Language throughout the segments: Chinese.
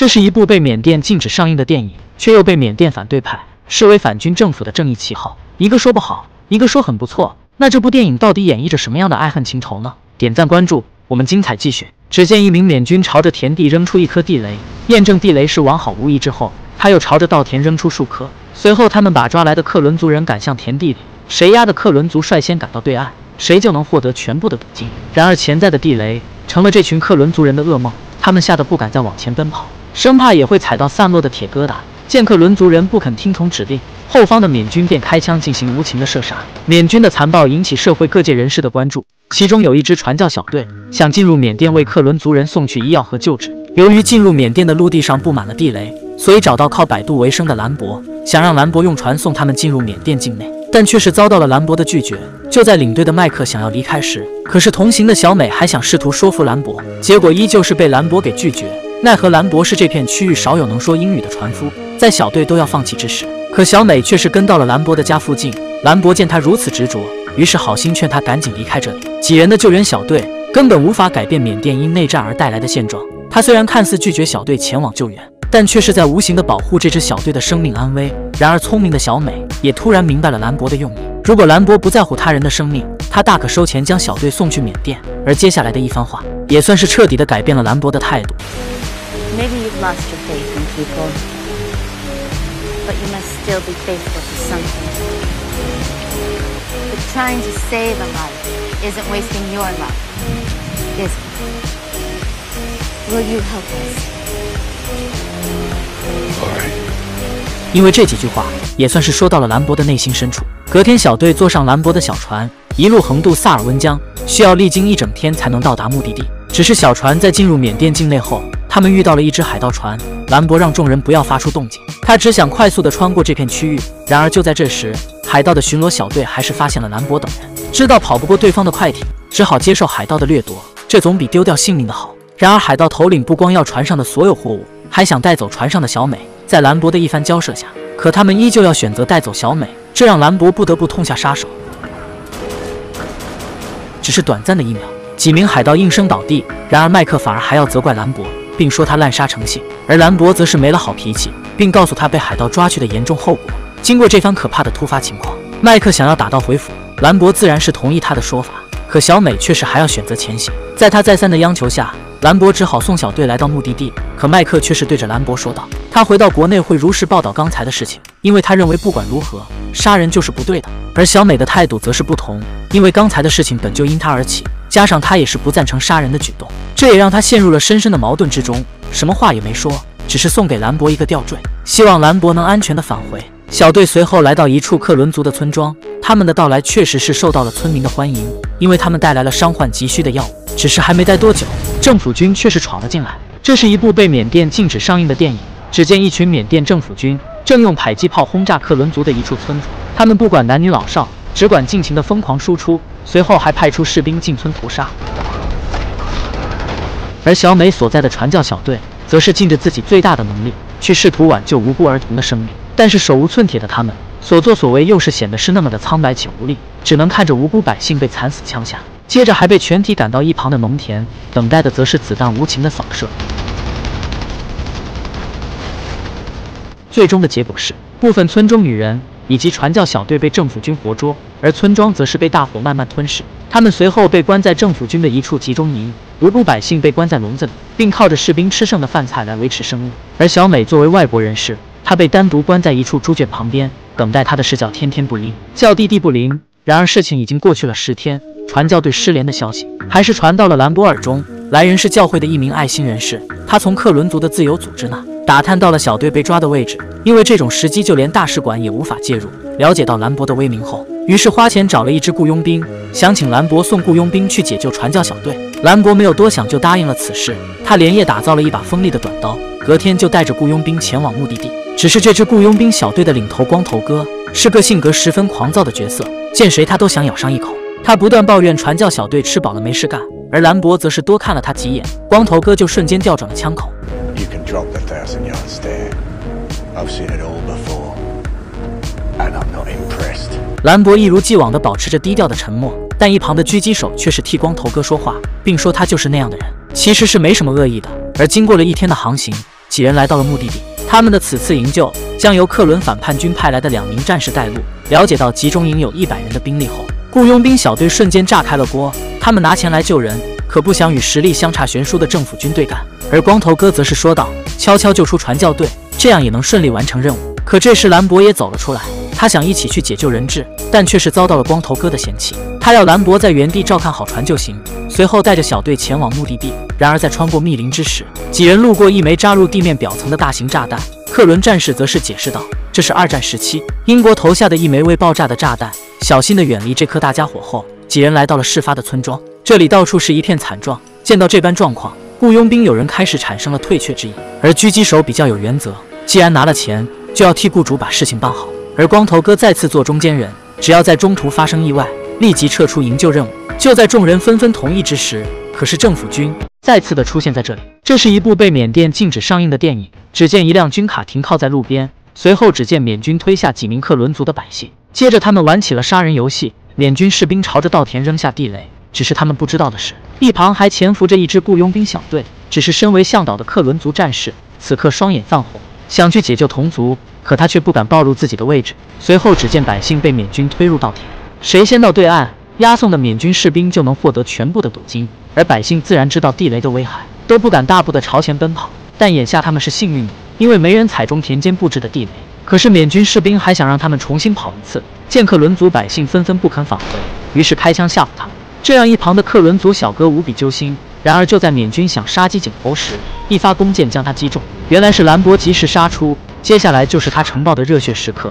这是一部被缅甸禁止上映的电影，却又被缅甸反对派视为反军政府的正义旗号。一个说不好，一个说很不错。那这部电影到底演绎着什么样的爱恨情仇呢？点赞关注，我们精彩继续。只见一名缅军朝着田地扔出一颗地雷，验证地雷是完好无遗之后，他又朝着稻田扔出数颗。随后，他们把抓来的克伦族人赶向田地里，谁押的克伦族率先赶到对岸，谁就能获得全部的赌金。然而，潜在的地雷成了这群克伦族人的噩梦，他们吓得不敢再往前奔跑，生怕也会踩到散落的铁疙瘩。见克伦族人不肯听从指令，后方的缅军便开枪进行无情的射杀。缅军的残暴引起社会各界人士的关注，其中有一支传教小队想进入缅甸为克伦族人送去医药和救治。由于进入缅甸的陆地上布满了地雷，所以找到靠摆渡为生的兰博，想让兰博用船送他们进入缅甸境内，但却是遭到了兰博的拒绝。就在领队的麦克想要离开时，可是同行的小美还想试图说服兰博，结果依旧是被兰博给拒绝。奈何兰博是这片区域少有能说英语的船夫，在小队都要放弃之时，可小美却是跟到了兰博的家附近。兰博见他如此执着，于是好心劝他赶紧离开这里。几人的救援小队根本无法改变缅甸因内战而带来的现状。他虽然看似拒绝小队前往救援，但却是在无形的保护这支小队的生命安危。然而聪明的小美也突然明白了兰博的用意，如果兰博不在乎他人的生命，他大可收钱将小队送去缅甸。而接下来的一番话也算是彻底的改变了兰博的态度。Maybe you've lost your faith in people, but you must still be faithful to something. But trying to save a life isn't wasting your life, is it? Will you help us? All right. 因为这几句话也算是说到了兰博的内心深处。隔天，小队坐上兰博的小船，一路横渡萨尔温江，需要历经一整天才能到达目的地。只是小船在进入缅甸境内后，他们遇到了一只海盗船。兰博让众人不要发出动静，他只想快速地穿过这片区域。然而就在这时，海盗的巡逻小队还是发现了兰博等人，知道跑不过对方的快艇，只好接受海盗的掠夺，这总比丢掉性命的好。然而海盗头领不光要船上的所有货物，还想带走船上的小美。在兰博的一番交涉下，可他们依旧要选择带走小美，这让兰博不得不痛下杀手。只是短暂的一秒，几名海盗应声倒地，然而麦克反而还要责怪兰博，并说他滥杀成性，而兰博则是没了好脾气，并告诉他被海盗抓去的严重后果。经过这番可怕的突发情况，麦克想要打道回府，兰博自然是同意他的说法，可小美却是还要选择前行。在他再三的央求下，兰博只好送小队来到目的地，可麦克却是对着兰博说道，他回到国内会如实报道刚才的事情，因为他认为不管如何，杀人就是不对的。而小美的态度则是不同，因为刚才的事情本就因他而起，加上他也是不赞成杀人的举动，这也让他陷入了深深的矛盾之中，什么话也没说，只是送给兰博一个吊坠，希望兰博能安全的返回。小队随后来到一处克伦族的村庄，他们的到来确实是受到了村民的欢迎，因为他们带来了伤患急需的药物。只是还没待多久，政府军却是闯了进来。这是一部被缅甸禁止上映的电影。只见一群缅甸政府军正用迫击炮轰炸克伦族的一处村子，他们不管男女老少，只管尽情的疯狂输出，随后还派出士兵进村屠杀。而小美所在的传教小队则是尽着自己最大的能力去试图挽救无辜儿童的生命，但是手无寸铁的他们所作所为又是显得是那么的苍白且无力，只能看着无辜百姓被惨死枪下，接着还被全体赶到一旁的农田，等待的则是子弹无情的扫射。最终的结果是部分村中女人以及传教小队被政府军活捉，而村庄则是被大火慢慢吞噬。他们随后被关在政府军的一处集中营，无辜百姓被关在笼子里，并靠着士兵吃剩的饭菜来维持生路。而小美作为外国人士，她被单独关在一处猪圈旁边，等待她的视角天天不灵，叫地地不灵。然而事情已经过去了10天，传教队失联的消息还是传到了兰博耳中。来人是教会的一名爱心人士，他从克伦族的自由组织那打探到了小队被抓的位置，因为这种时机就连大使馆也无法介入。了解到兰博的威名后，于是花钱找了一支雇佣兵，想请兰博送雇佣兵去解救传教小队。兰博没有多想就答应了此事，他连夜打造了一把锋利的短刀，隔天就带着雇佣兵前往目的地。只是这支雇佣兵小队的领头光头哥是个性格十分狂躁的角色，见谁他都想咬上一口，他不断抱怨传教小队吃饱了没事干，而兰博则是多看了他几眼，光头哥就瞬间调转了枪口。Drop the 1,000-yard stare. I've seen it all before, and I'm not impressed. 兰博一如既往地保持着低调的沉默，但一旁的狙击手却是替光头哥说话，并说他就是那样的人，其实是没什么恶意的。而经过了一天的航行，几人来到了目的地。他们的此次营救将由克伦反叛军派来的2名战士带路。了解到集中营有100人的兵力后，雇佣兵小队瞬间炸开了锅。他们拿钱来救人，可不想与实力相差悬殊的政府军对干。而光头哥则是说道：“悄悄救出传教队，这样也能顺利完成任务。”可这时兰博也走了出来，他想一起去解救人质，但却是遭到了光头哥的嫌弃。他要兰博在原地照看好船就行，随后带着小队前往目的地。然而在穿过密林之时，几人路过一枚扎入地面表层的大型炸弹。克伦战士则是解释道：“这是二战时期英国投下的一枚未爆炸的炸弹，小心的远离这颗大家伙。”后，几人来到了事发的村庄，这里到处是一片惨状。见到这般状况，雇佣兵有人开始产生了退却之意，而狙击手比较有原则，既然拿了钱，就要替雇主把事情办好。而光头哥再次做中间人，只要在中途发生意外，立即撤出营救任务。就在众人纷纷同意之时，可是政府军再次的出现在这里。这是一部被缅甸禁止上映的电影。只见一辆军卡停靠在路边，随后只见缅军推下几名克伦族的百姓，接着他们玩起了杀人游戏。缅军士兵朝着稻田扔下地雷，只是他们不知道的是，一旁还潜伏着一支雇佣兵小队。只是身为向导的克伦族战士此刻双眼泛红，想去解救同族，可他却不敢暴露自己的位置。随后只见百姓被缅军推入稻田，谁先到对岸，押送的缅军士兵就能获得全部的赌金。而百姓自然知道地雷的危害，都不敢大步的朝前奔跑。但眼下他们是幸运的，因为没人踩中田间布置的地雷。可是缅军士兵还想让他们重新跑一次。见克伦族百姓纷纷不肯返回，于是开枪吓唬他们。这让一旁的克伦族小哥无比揪心。然而就在缅军想杀鸡儆猴时，一发弓箭将他击中。原来是兰博及时杀出，接下来就是他呈报的热血时刻。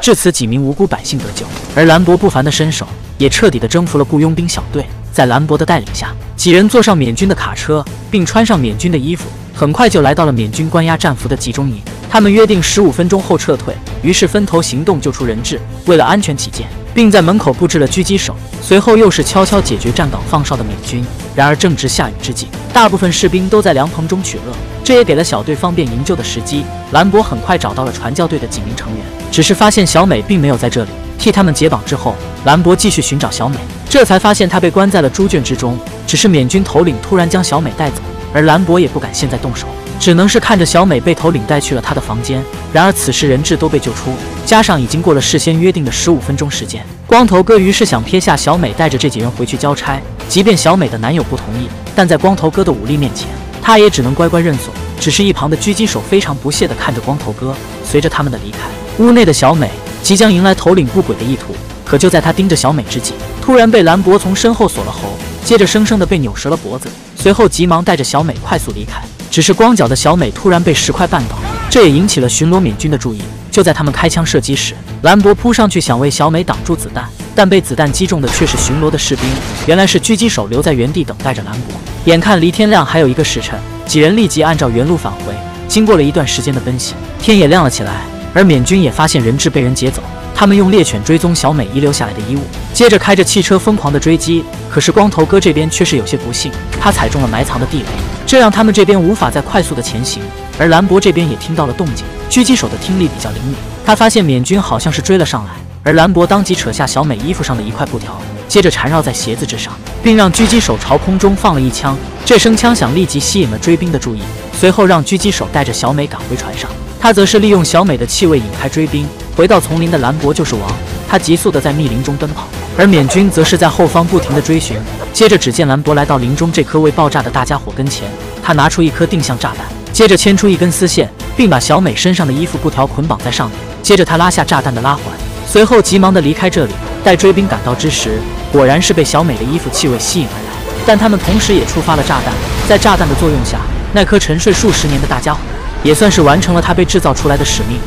至此，几名无辜百姓得救，而兰博不凡的身手也彻底的征服了雇佣兵小队。在兰博的带领下，几人坐上缅军的卡车，并穿上缅军的衣服，很快就来到了缅军关押战俘的集中营。他们约定15分钟后撤退，于是分头行动救出人质。为了安全起见，并在门口布置了狙击手，随后又是悄悄解决站岗放哨的缅军。然而正值下雨之际，大部分士兵都在凉棚中取乐，这也给了小队方便营救的时机。兰博很快找到了传教队的几名成员，只是发现小美并没有在这里。替他们解绑之后，兰博继续寻找小美，这才发现她被关在了猪圈之中。只是缅军头领突然将小美带走，而兰博也不敢现在动手，只能是看着小美被头领带去了她的房间。然而此时人质都被救出，加上已经过了事先约定的15分钟时间，光头哥于是想撇下小美，带着这几人回去交差。即便小美的男友不同意，但在光头哥的武力面前，她也只能乖乖认怂。只是一旁的狙击手非常不屑地看着光头哥。随着他们的离开，屋内的小美即将迎来头领不轨的意图，可就在他盯着小美之际，突然被兰博从身后锁了喉，接着生生的被扭折了脖子，随后急忙带着小美快速离开。只是光脚的小美突然被石块绊倒，这也引起了巡逻缅军的注意。就在他们开枪射击时，兰博扑上去想为小美挡住子弹，但被子弹击中的却是巡逻的士兵。原来是狙击手留在原地等待着兰博。眼看离天亮还有1个时辰，几人立即按照原路返回。经过了一段时间的奔袭，天也亮了起来。而缅军也发现人质被人劫走，他们用猎犬追踪小美遗留下来的衣物，接着开着汽车疯狂的追击。可是光头哥这边却是有些不幸，他踩中了埋藏的地雷，这让他们这边无法再快速的前行。而兰博这边也听到了动静，狙击手的听力比较灵敏，他发现缅军好像是追了上来，而兰博当即扯下小美衣服上的一块布条，接着缠绕在鞋子之上，并让狙击手朝空中放了一枪。这声枪响立即吸引了追兵的注意，随后让狙击手带着小美赶回船上。他则是利用小美的气味引开追兵。回到丛林的兰博就是王，他急速的在密林中奔跑，而缅军则是在后方不停的追寻。接着只见兰博来到林中这颗未爆炸的大家伙跟前，他拿出一颗定向炸弹，接着牵出一根丝线，并把小美身上的衣服布条捆绑在上面，接着他拉下炸弹的拉环，随后急忙的离开这里。待追兵赶到之时，果然是被小美的衣服气味吸引而来，但他们同时也触发了炸弹。在炸弹的作用下，那颗沉睡数10年的大家伙也算是完成了他被制造出来的使命。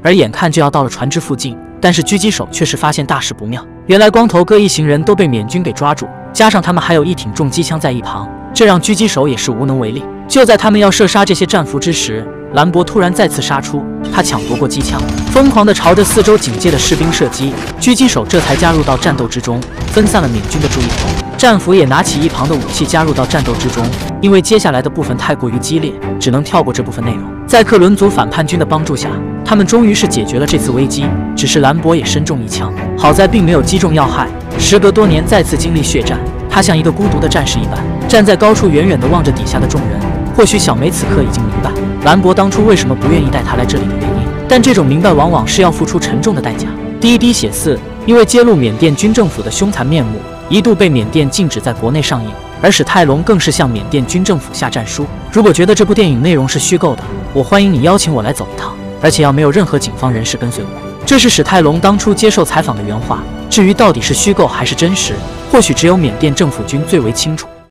而眼看就要到了船只附近，但是狙击手却是发现大事不妙。原来光头哥一行人都被缅军给抓住，加上他们还有一挺重机枪在一旁，这让狙击手也是无能为力。就在他们要射杀这些战俘之时，兰博突然再次杀出，他抢夺过机枪，疯狂地朝着四周警戒的士兵射击。狙击手这才加入到战斗之中，分散了缅军的注意力。战俘也拿起一旁的武器加入到战斗之中，因为接下来的部分太过于激烈，只能跳过这部分内容。在克伦族反叛军的帮助下，他们终于是解决了这次危机。只是兰博也身中一枪，好在并没有击中要害。时隔多年再次经历血战，他像一个孤独的战士一般，站在高处远远地望着底下的众人。 或许小梅此刻已经明白兰博当初为什么不愿意带他来这里的原因，但这种明白往往是要付出沉重的代价。第一滴血四因为揭露缅甸军政府的凶残面目，一度被缅甸禁止在国内上映，而史泰龙更是向缅甸军政府下战书。如果觉得这部电影内容是虚构的，我欢迎你邀请我来走一趟，而且要没有任何警方人士跟随我。这是史泰龙当初接受采访的原话。至于到底是虚构还是真实，或许只有缅甸政府军最为清楚。